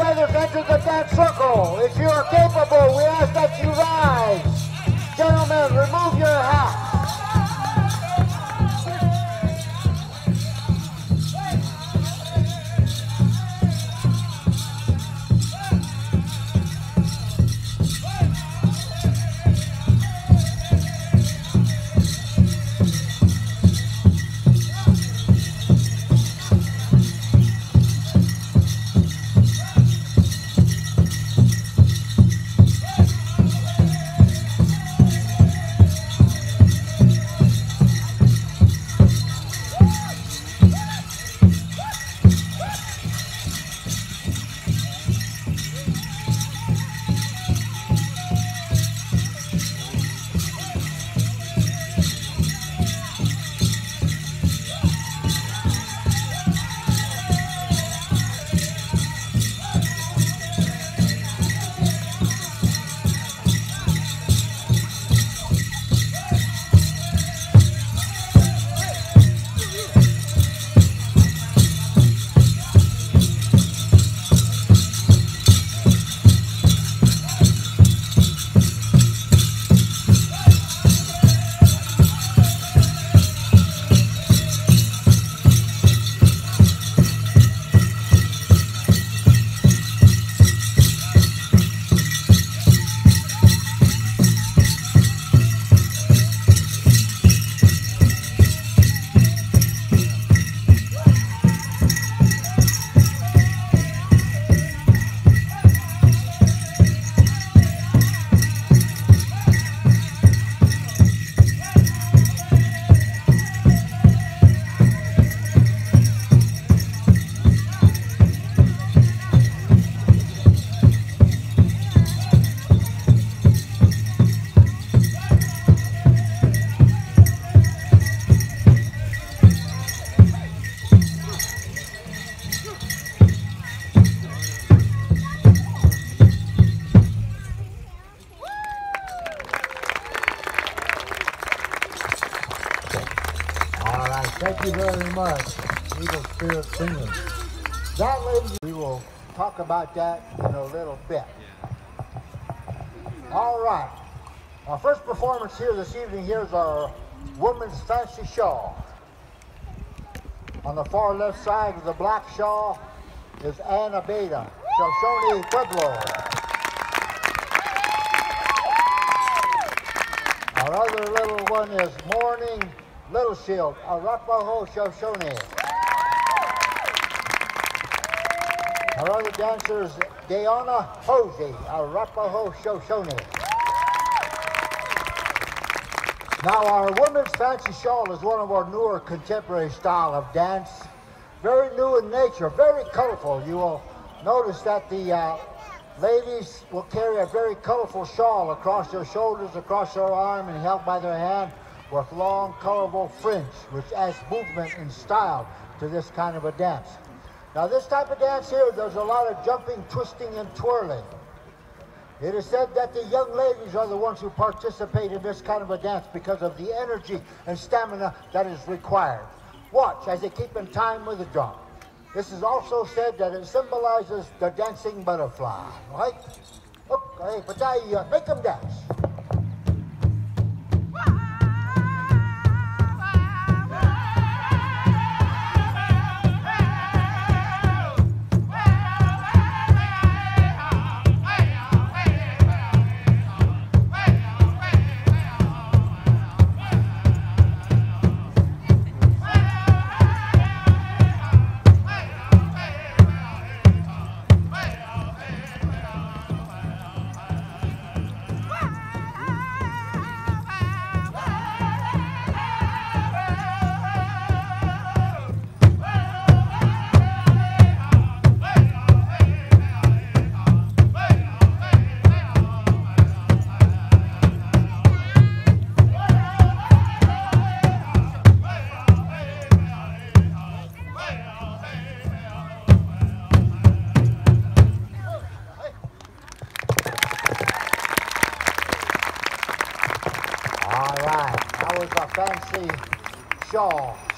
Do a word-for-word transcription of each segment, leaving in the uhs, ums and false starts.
feather veterans of that circle. If you are capable, we ask that you rise. Gentlemen, remove your hats. That, ladies, we will talk about that in a little bit. All right. Our first performance here this evening here is our woman's fancy shawl. On the far left side of the black shawl is Anna Beta, Shoshone Pueblo. Our other little one is Morning Little Shield, Arapaho Shoshone. Our other dancer is Dayana Hosey, Arapaho Shoshone. Now our women's fancy shawl is one of our newer contemporary style of dance. Very new in nature, very colorful. You will notice that the uh, ladies will carry a very colorful shawl across their shoulders, across their arm, and held by their hand with long, colorful fringe, which adds movement and style to this kind of a dance. Now this type of dance here, there's a lot of jumping, twisting, and twirling. It is said that the young ladies are the ones who participate in this kind of a dance because of the energy and stamina that is required. Watch as they keep in time with the drum. This is also said that it symbolizes the dancing butterfly, right? Okay, but I uh, make them dance.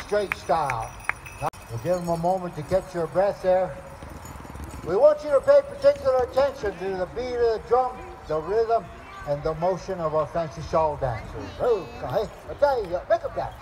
Straight style. Now, we'll give them a moment to catch your breath there. We want you to pay particular attention to the beat of the drum, the rhythm, and the motion of our fancy shawl dancers. Okay, okay, make them dance.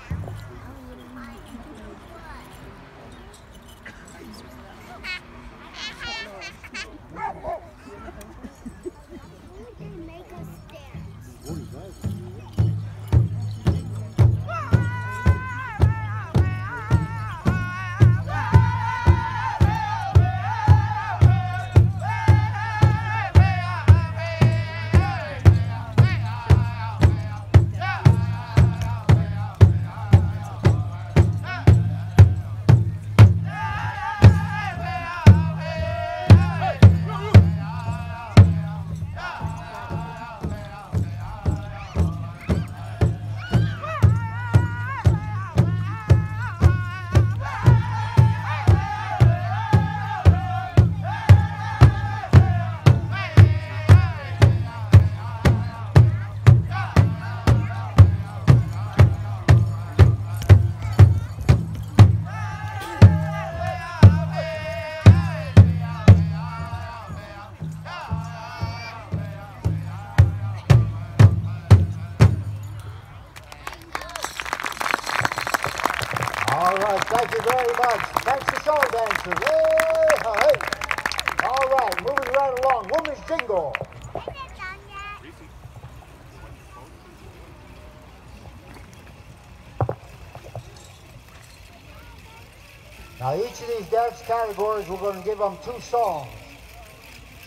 Now each of these dance categories, we're going to give them two songs.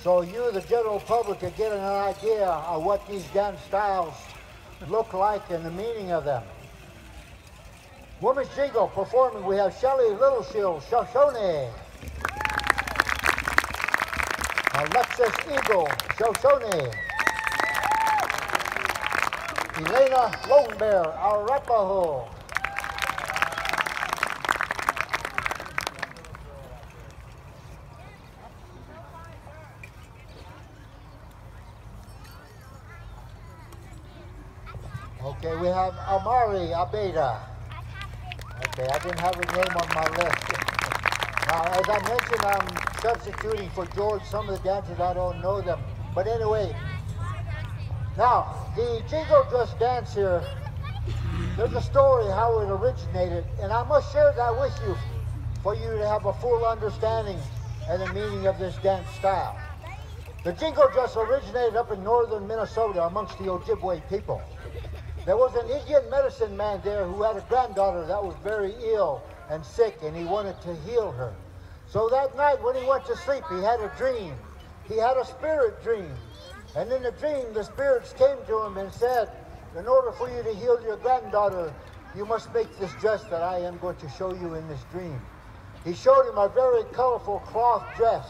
So you, the general public, are getting an idea of what these dance styles look like and the meaning of them. Women's Jingle performing, we have Shelly Little Shield, Shoshone. Alexis Eagle, Shoshone. Elena Lone Bear, Arapaho. Okay, we have Amari Abeda. Okay, I didn't have her name on my list. Now, as I mentioned, I'm substituting for George some of the dancers. I don't know them. But anyway, now, the Jingle Dress dance here, there's a story how it originated, and I must share that with you for you to have a full understanding and the meaning of this dance style. The Jingle Dress originated up in northern Minnesota amongst the Ojibwe people. There was an Indian medicine man there who had a granddaughter that was very ill and sick, and he wanted to heal her. So that night when he went to sleep, he had a dream. He had a spirit dream. And in the dream, the spirits came to him and said, in order for you to heal your granddaughter, you must make this dress that I am going to show you in this dream. He showed him a very colorful cloth dress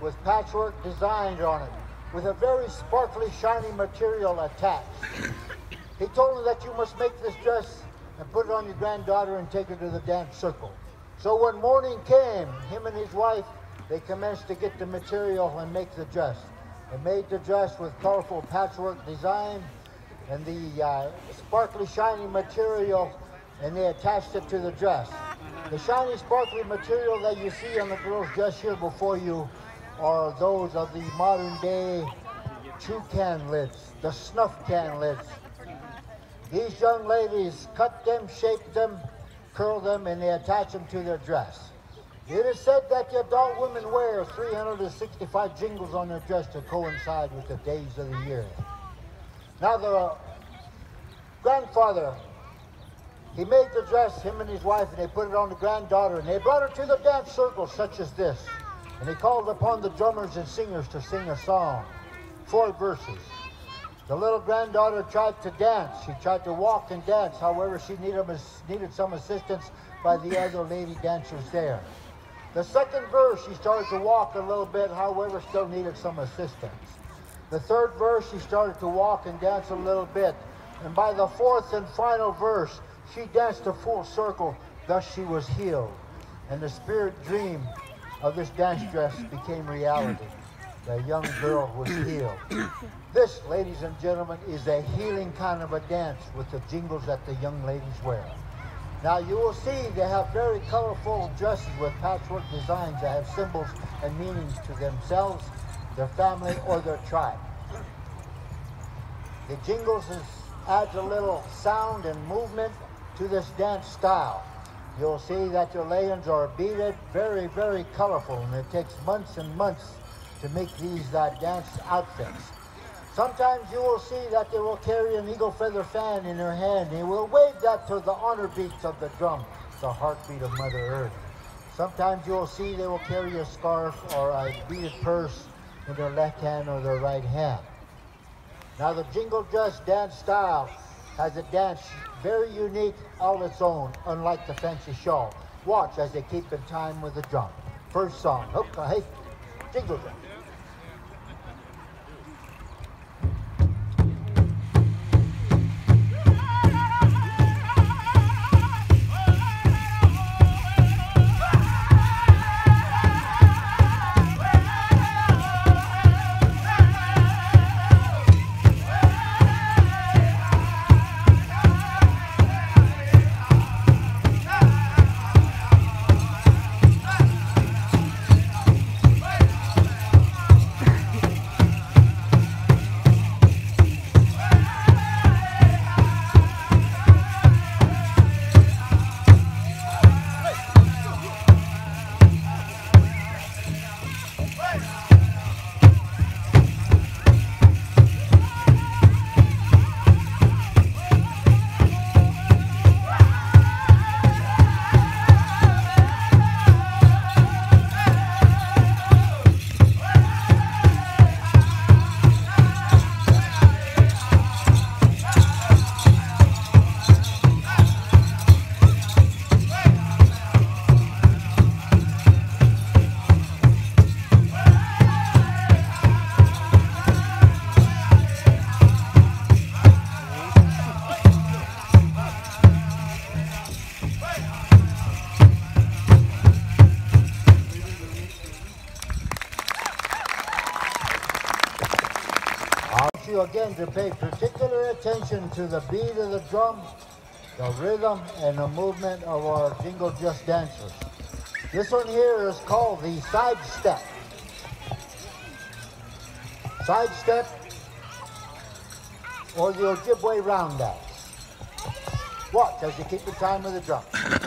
with patchwork designs on it, with a very sparkly, shiny material attached. He told him that you must make this dress and put it on your granddaughter and take her to the dance circle. So when morning came, him and his wife, they commenced to get the material and make the dress. They made the dress with colorful patchwork design and the uh, sparkly, shiny material, and they attached it to the dress. The shiny, sparkly material that you see on the girl's dress here before you are those of the modern day chew can lids, the snuff can lids. These young ladies cut them, shape them, curl them, and they attach them to their dress. It is said that the adult women wear three hundred sixty-five jingles on their dress to coincide with the days of the year. Now the grandfather, he made the dress, him and his wife, and they put it on the granddaughter, and they brought her to the dance circle such as this. And he called upon the drummers and singers to sing a song, four verses. The little granddaughter tried to dance. She tried to walk and dance. However, she needed, needed some assistance by the other lady dancers there. The second verse, she started to walk a little bit. However, still needed some assistance. The third verse, she started to walk and dance a little bit. And by the fourth and final verse, she danced a full circle. Thus, she was healed. And the spirit dream of this dance dress became reality. The young girl was healed. This, ladies and gentlemen, is a healing kind of a dance with the jingles that the young ladies wear. Now you will see they have very colorful dresses with patchwork designs that have symbols and meanings to themselves, their family, or their tribe. The jingles is, adds a little sound and movement to this dance style. You'll see that your leggings are beaded, very, very colorful, and it takes months and months to make these uh, dance outfits. Sometimes you will see that they will carry an eagle feather fan in their hand. They will wave that to the honor beats of the drum, the heartbeat of Mother Earth. Sometimes you will see they will carry a scarf or a beaded purse in their left hand or their right hand. Now the jingle dress dance style has a dance very unique, all its own, unlike the fancy shawl. Watch as they keep in time with the drum. First song, hoop-a-hey, jingle dress. Again, to pay particular attention to the beat of the drum, the rhythm, and the movement of our jingle dress dancers. This one here is called the side step. Side step, or the Ojibwe Roundout. Watch as you keep the time with the drum.